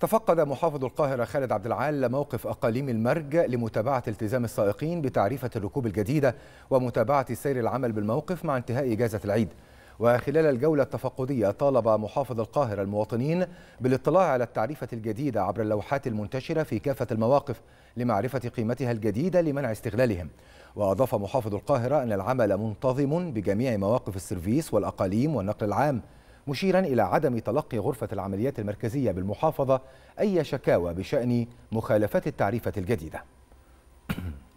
تفقد محافظ القاهرة خالد عبد العال موقف أقاليم المرج لمتابعة التزام السائقين بتعريفة الركوب الجديدة ومتابعة سير العمل بالموقف مع انتهاء إجازة العيد. وخلال الجولة التفقدية طالب محافظ القاهرة المواطنين بالاطلاع على التعريفة الجديدة عبر اللوحات المنتشرة في كافة المواقف لمعرفة قيمتها الجديدة لمنع استغلالهم. وأضاف محافظ القاهرة أن العمل منتظم بجميع مواقف السيرفيس والأقاليم والنقل العام، مشيرا إلى عدم تلقي غرفة العمليات المركزية بالمحافظة أي شكاوى بشأن مخالفات التعريفة الجديدة.